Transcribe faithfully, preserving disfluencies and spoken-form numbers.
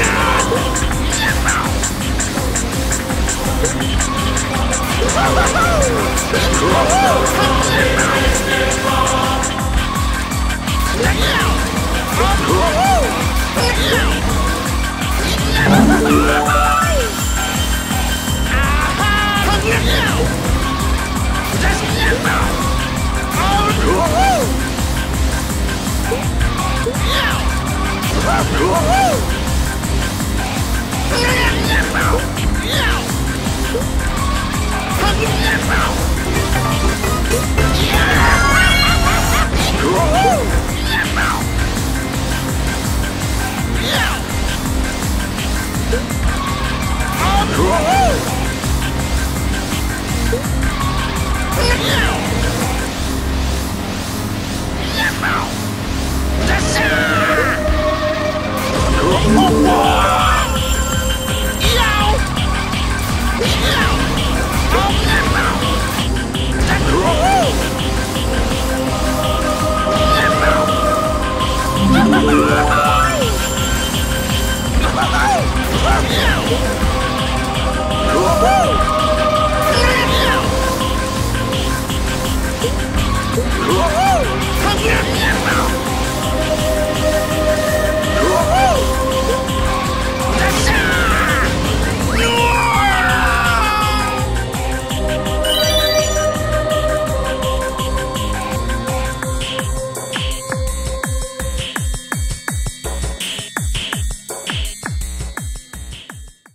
Come on!